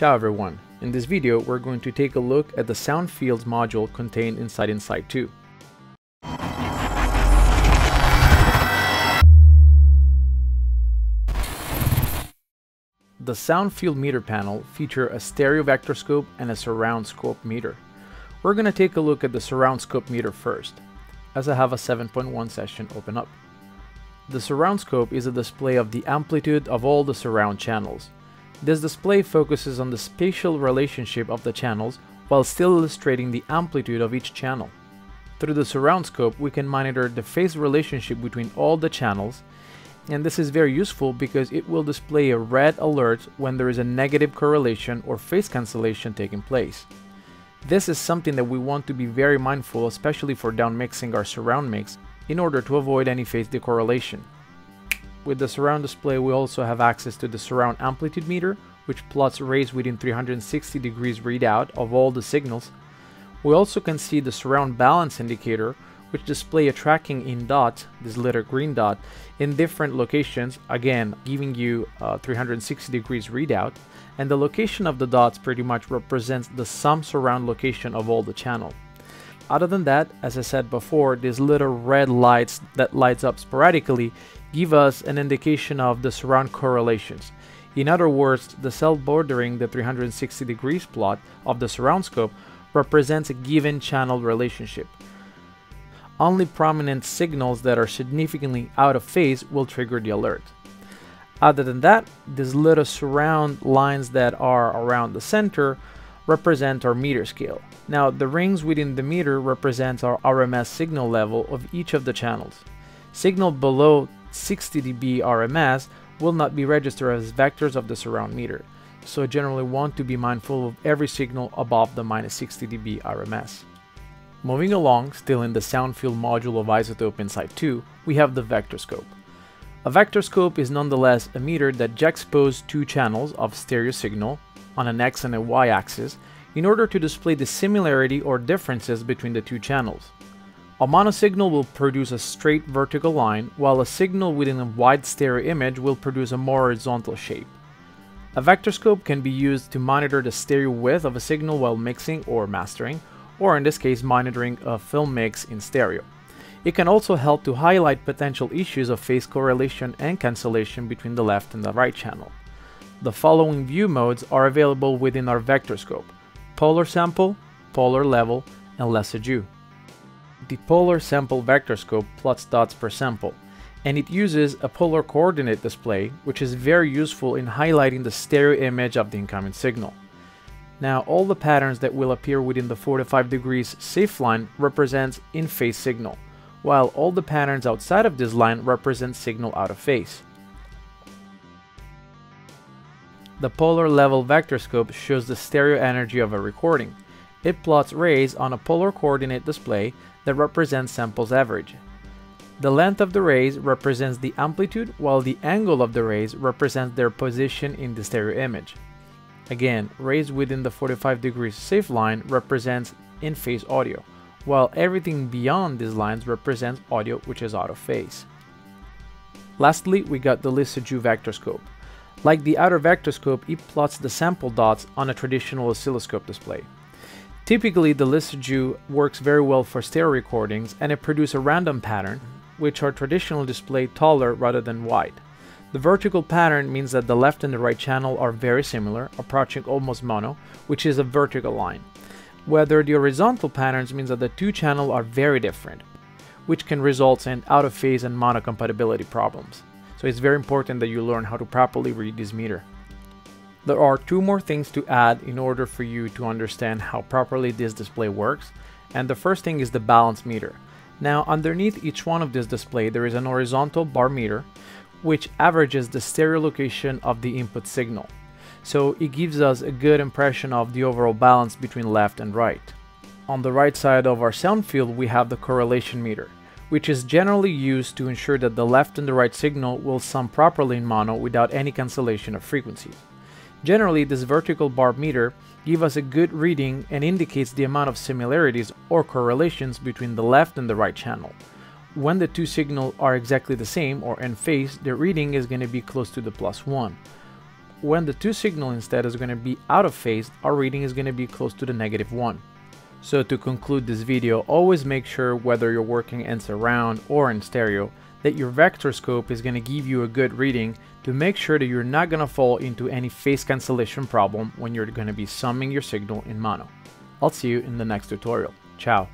Ciao everyone, in this video we're going to take a look at the sound fields module contained inside Insight 2. The sound field meter panel features a stereo vector scope and a surround scope meter. We're going to take a look at the surround scope meter first, as I have a 7.1 session open up. The surround scope is a display of the amplitude of all the surround channels. This display focuses on the spatial relationship of the channels while still illustrating the amplitude of each channel. Through the surround scope, we can monitor the phase relationship between all the channels, and this is very useful because it will display a red alert when there is a negative correlation or phase cancellation taking place. This is something that we want to be very mindful, especially for downmixing our surround mix, in order to avoid any phase decorrelation. With the surround display, we also have access to the surround amplitude meter, which plots rays within 360 degrees readout of all the signals. We also can see the surround balance indicator, which display a tracking in dots, this little green dot, in different locations, again giving you a 360 degrees readout, and the location of the dots pretty much represents the sum surround location of all the channel. Other than that, as I said before, these little red lights that lights up sporadically give us an indication of the surround correlations. In other words, the cell bordering the 360 degrees plot of the surround scope represents a given channel relationship. Only prominent signals that are significantly out of phase will trigger the alert. Other than that, these little surround lines that are around the center represent our meter scale. Now, the rings within the meter represent our RMS signal level of each of the channels. Signal below 60 dB RMS will not be registered as vectors of the surround meter, so I generally want to be mindful of every signal above the minus 60 dB RMS. Moving along, still in the sound field module of iZotope Insight 2, we have the vector scope. A vector scope is nonetheless a meter that juxtaposes two channels of stereo signal on an X and a Y axis in order to display the similarity or differences between the two channels. A monosignal will produce a straight vertical line, while a signal within a wide stereo image will produce a more horizontal shape. A vector scope can be used to monitor the stereo width of a signal while mixing or mastering, or in this case monitoring a film mix in stereo. It can also help to highlight potential issues of phase correlation and cancellation between the left and the right channel. The following view modes are available within our vector scope: polar sample, polar level, and Lissajous. The polar sample vector scope plots dots per sample, and it uses a polar coordinate display, which is very useful in highlighting the stereo image of the incoming signal. Now, all the patterns that will appear within the 45 degrees safe line represents in-phase signal, while all the patterns outside of this line represent signal out of phase. The polar level vector scope shows the stereo energy of a recording. It plots rays on a polar coordinate display that represents samples average. The length of the rays represents the amplitude, while the angle of the rays represents their position in the stereo image. Again, rays within the 45 degrees safe line represents in-phase audio, while everything beyond these lines represents audio which is out of phase. Lastly, we got the Lissajous vector scope. Like the outer vector scope, it plots the sample dots on a traditional oscilloscope display. Typically, the Lissajous works very well for stereo recordings, and it produces a random pattern, which are traditionally displayed taller rather than wide. The vertical pattern means that the left and the right channel are very similar, approaching almost mono, which is a vertical line. Whether the horizontal patterns means that the two channels are very different, which can result in out-of-phase and monocompatibility problems. So it's very important that you learn how to properly read this meter. There are two more things to add in order for you to understand how properly this display works, and the first thing is the balance meter. Now, underneath each one of this display there is an horizontal bar meter, which averages the stereo location of the input signal. So it gives us a good impression of the overall balance between left and right. On the right side of our sound field we have the correlation meter, which is generally used to ensure that the left and the right signal will sum properly in mono without any cancellation of frequencies. Generally, this vertical bar meter gives us a good reading and indicates the amount of similarities or correlations between the left and the right channel. When the two signals are exactly the same or in phase, the reading is going to be close to the +1. when the two signaling status are going to be out of phase, our reading is going to be close to the negative one. So to conclude this video, always make sure whether you're working in surround or in stereo, that your vector scope is going to give you a good reading to make sure that you're not going to fall into any phase cancellation problem when you're going to be summing your signal in mono. I'll see you in the next tutorial. Ciao.